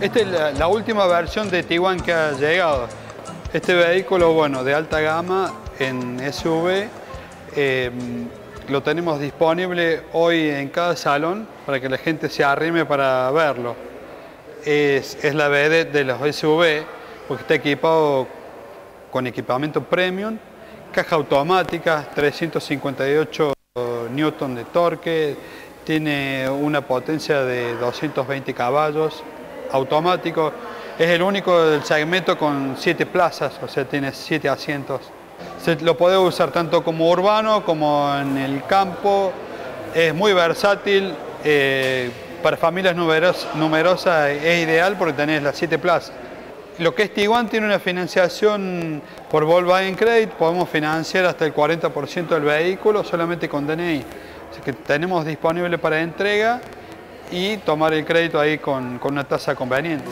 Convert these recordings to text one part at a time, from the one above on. Esta es la última versión de Tiguan que ha llegado. Este vehículo, bueno, de alta gama en SUV, lo tenemos disponible hoy en cada salón para que la gente se arrime para verlo. Es la vedette de los SUV porque está equipado con equipamiento premium, caja automática, 358 Newton de torque, tiene una potencia de 220 caballos, automático, es el único del segmento con 7 plazas, o sea, tiene 7 asientos. Lo podés usar tanto como urbano como en el campo, es muy versátil, para familias numerosas es ideal porque tenés las 7 plazas. Lo que es Tiguan tiene una financiación por Volkswagen Credit, podemos financiar hasta el 40% del vehículo solamente con DNI. Así que tenemos disponible para entrega y tomar el crédito ahí con una tasa conveniente.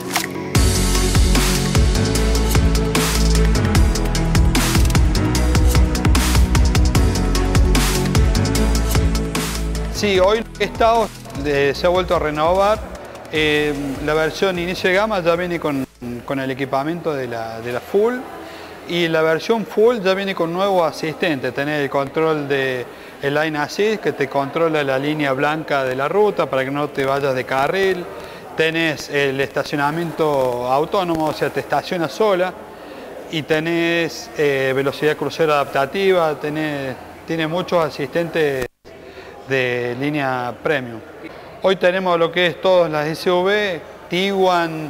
Sí, hoy Taos se ha vuelto a renovar. La versión inicio de gama ya viene con el equipamiento de la Full, y la versión Full ya viene con nuevo asistente. Tenés el control de el Line Assist, que te controla la línea blanca de la ruta para que no te vayas de carril. Tenés el estacionamiento autónomo, o sea, te estaciona sola. Y tenés velocidad crucero adaptativa, tiene muchos asistentes de línea premium. Hoy tenemos lo que es todas las SUV, Tiguan,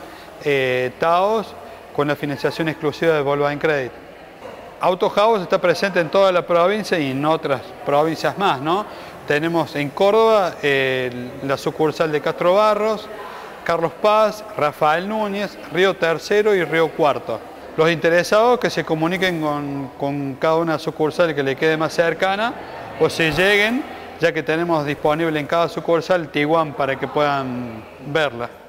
Taos, con la financiación exclusiva de Volkswagen Credit. Auto Haus está presente en toda la provincia y en otras provincias más, ¿no? Tenemos en Córdoba la sucursal de Castro Barros, Carlos Paz, Rafael Núñez, Río Tercero y Río Cuarto. Los interesados que se comuniquen con cada una sucursal que le quede más cercana, o se lleguen, ya que tenemos disponible en cada sucursal Tiguan para que puedan verla.